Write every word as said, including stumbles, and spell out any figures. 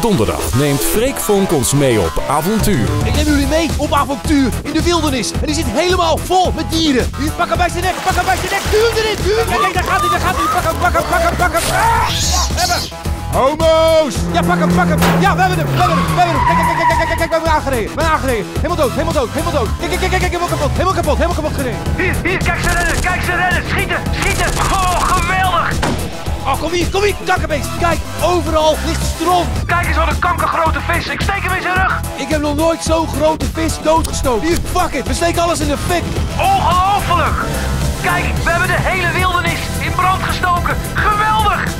Donderdag neemt Freek Vonk ons mee op avontuur. Ik neem jullie mee op avontuur in de wildernis. En die zit helemaal vol met dieren. Pak hem bij zijn nek, pak hem bij zijn nek. Duw erin, duw erin. Kijk, daar gaat hij, daar gaat hij. Pak hem, pak hem, pak hem, pak hem. Ah, hebben. Homo's! Ja, pak hem, pak hem. Ja, we hebben hem, we hebben hem, we hebben hem. Kijk, kijk, kijk, kijk, kijk, kijk, we hebben hem aangereden. We hebben hem aangereden. Helemaal dood, helemaal dood, helemaal dood. Kijk, kijk, kijk, kijk, helemaal kapot, helemaal kapot, helemaal kapot gereden. Hier, hier, kijk ze rennen, kijk ze rennen. Schieten, schieten. Oh, geweldig. Oh, kom hier, kom hier, kankerbeest. Kijk, overal ligt stront. Kijk eens wat een kankergrote vis. Ik steek hem in zijn rug. Ik heb nog nooit zo'n grote vis doodgestoken. Hier, fuck it. We steken alles in de fik. Ongelooflijk. Kijk, we hebben de hele wildernis in brand gestoken. Geweldig.